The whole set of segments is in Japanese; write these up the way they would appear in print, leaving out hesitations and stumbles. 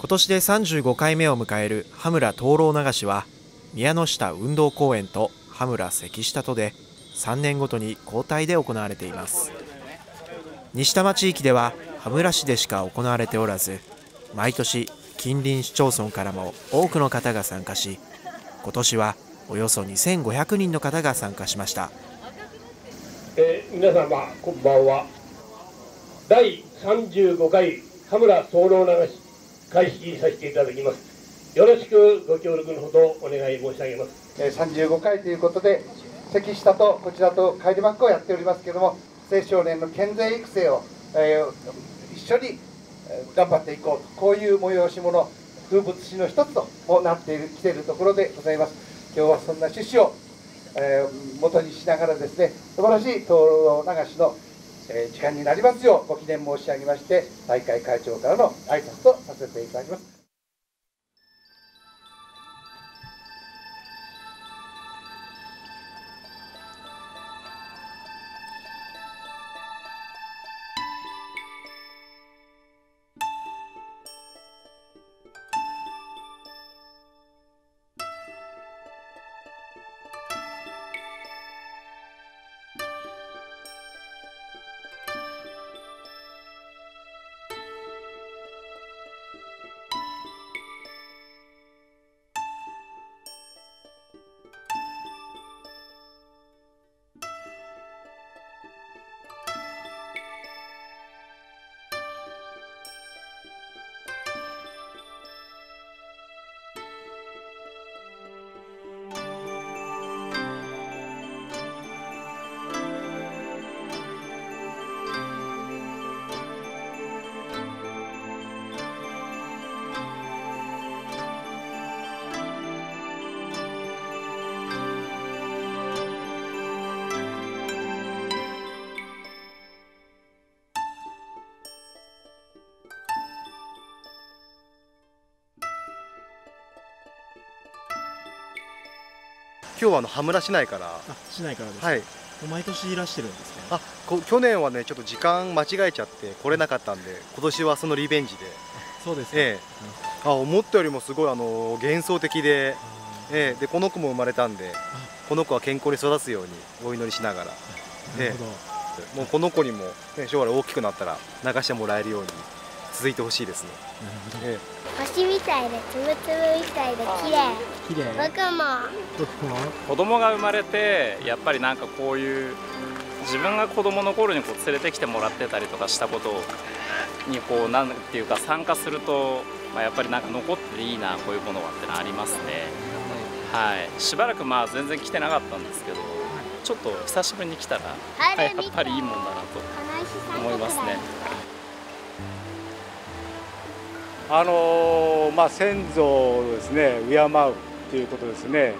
今年で35回目を迎える羽村灯籠流しは、宮ノ下運動公園と羽村関下とで3年ごとに交代で行われています。西多摩地域では羽村市でしか行われておらず、毎年近隣市町村からも多くの方が参加し、今年はおよそ2500人の方が参加しました。皆様こんばんは。第35回羽村灯籠流し開始させていただきます。よろしくご協力のほどお願い申し上げます。35回ということで、関下とこちらと帰りバックをやっておりますけれども、青少年の健全育成を、一緒に頑張っていこうと、こういう催し物、風物詩の一つともなってきているところでございます。今日はそんな趣旨を、元にしながらですね、素晴らしい灯籠流しの時間になりますようご記念申し上げまして、大会会長からの挨拶とさせていただきます。今日は羽村市内から。市内からです。はい。毎年いらしてるんですね。去年はね、ちょっと時間間違えちゃって来れなかったんで、今年はそのリベンジで。そうですね。思ったよりもすごい幻想的で、でこの子も生まれたんで、この子は健康に育つようにお祈りしながら、もうこの子にも将来大きくなったら流してもらえるように続いてほしいですね。星みたいで、つぶつぶみたいで綺麗。僕も子供が生まれて、やっぱりなんかこういう自分が子供の頃にこう連れてきてもらってたりとかしたことにこうなんていうか参加すると、やっぱりなんか残っていいなこういうものはってのありますね。はい。しばらく全然来てなかったんですけど、ちょっと久しぶりに来たら、やっぱりいいもんだなと思いますね。先祖をですね敬うということですね、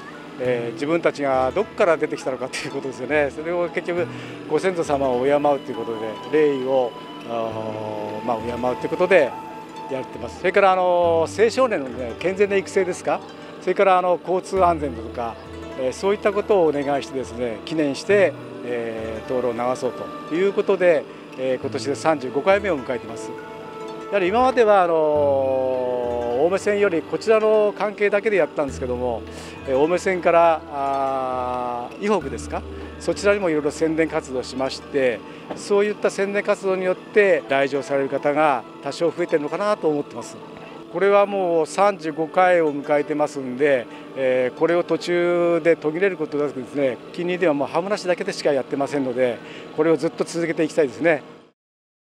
自分たちがどこから出てきたのかということですよね。それを結局ご先祖様を敬うということで、霊を敬うということでやってます。それから青少年の、健全な育成ですか、それから交通安全とか、そういったことをお願いしてですね、記念して灯籠を流そうということで、今年で35回目を迎えています。やはり今までは青梅線よりこちらの関係だけでやったんですけども、青梅線から伊北ですか、そちらにもいろいろ宣伝活動しまして、そういった宣伝活動によって来場される方が多少増えてるのかなと思ってます。これはもう35回を迎えてますんで、これを途中で途切れることなくですね、近隣ではもう羽村市だけでしかやってませんので、これをずっと続けていきたいですね。